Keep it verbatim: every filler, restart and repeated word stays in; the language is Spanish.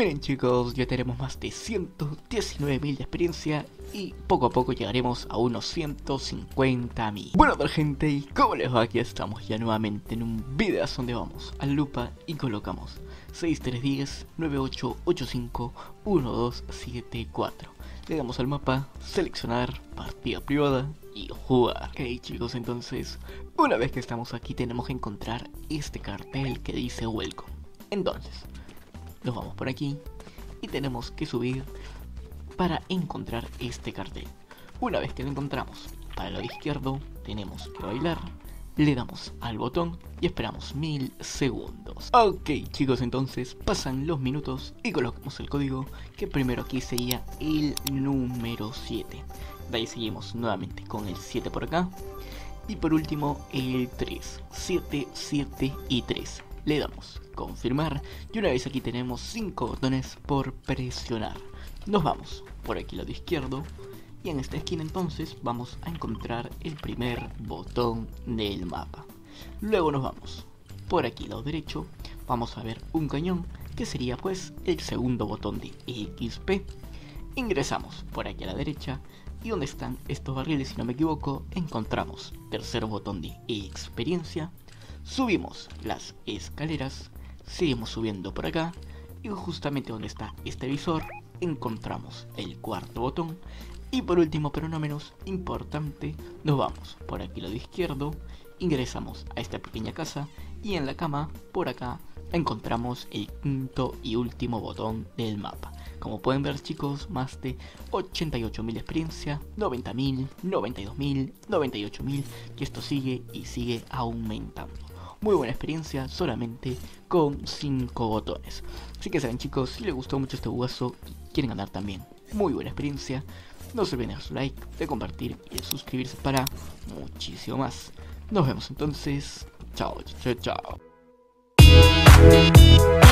Miren chicos, ya tenemos más de ciento diecinueve mil de experiencia y poco a poco llegaremos a unos ciento cincuenta mil. Bueno gente, y como les va, aquí estamos ya nuevamente en un video donde vamos al lupa y colocamos seis tres uno cero nueve ocho ocho cinco uno dos siete cuatro. Le damos al mapa, seleccionar, partida privada y jugar. Ok chicos, entonces una vez que estamos aquí tenemos que encontrar este cartel que dice Welcome. Entonces nos vamos por aquí y tenemos que subir para encontrar este cartel. Una vez que lo encontramos, para el lado izquierdo tenemos que bailar, le damos al botón y esperamos mil segundos. Ok chicos, entonces pasan los minutos y colocamos el código, que primero aquí sería el número siete. De ahí seguimos nuevamente con el siete por acá y por último el tres, siete, siete y tres. Le damos confirmar y una vez aquí tenemos cinco botones por presionar. Nos vamos por aquí lado izquierdo y en esta esquina entonces vamos a encontrar el primer botón del mapa. Luego nos vamos por aquí lado derecho, vamos a ver un cañón que sería pues el segundo botón de X P. Ingresamos por aquí a la derecha y donde están estos barriles, si no me equivoco, encontramos tercer botón de experiencia. Subimos las escaleras, seguimos subiendo por acá y justamente donde está este visor encontramos el cuarto botón. Y por último pero no menos importante, nos vamos por aquí lado izquierdo, ingresamos a esta pequeña casa y en la cama por acá encontramos el quinto y último botón del mapa. Como pueden ver chicos, más de ochenta y ocho mil de experiencia, noventa mil, noventa y dos mil, noventa y ocho mil y esto sigue y sigue aumentando. Muy buena experiencia solamente con cinco botones. Así que saben chicos, si les gustó mucho este bugazo y quieren ganar también muy buena experiencia, no se olviden de dar su like, de compartir y de suscribirse para muchísimo más. Nos vemos entonces, chao, chao, chao.